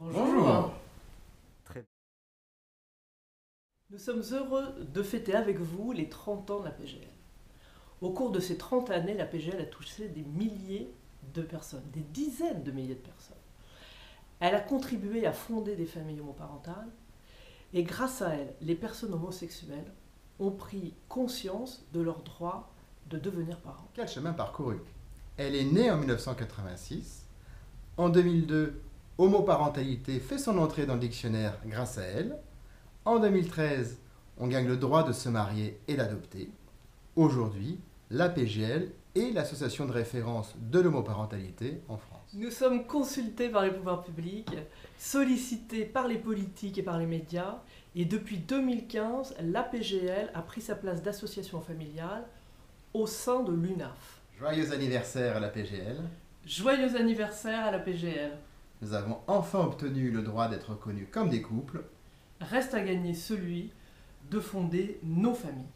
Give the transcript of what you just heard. Bonjour. Nous sommes heureux de fêter avec vous les 30 ans de l'APGL. Au cours de ces 30 années, l'APGL a touché des milliers de personnes, des dizaines de milliers de personnes. Elle a contribué à fonder des familles homoparentales et grâce à elle, les personnes homosexuelles ont pris conscience de leur droit de devenir parents. Quel chemin parcouru! Elle est née en 1986. En 2002, homoparentalité fait son entrée dans le dictionnaire grâce à elle. En 2013, on gagne le droit de se marier et d'adopter. Aujourd'hui, l'APGL est l'association de référence de l'homoparentalité en France. Nous sommes consultés par les pouvoirs publics, sollicités par les politiques et par les médias. Et depuis 2015, l'APGL a pris sa place d'association familiale au sein de l'UNAF. Joyeux anniversaire à l'APGL! Joyeux anniversaire à l'APGL! Nous avons enfin obtenu le droit d'être reconnus comme des couples. Reste à gagner celui de fonder nos familles.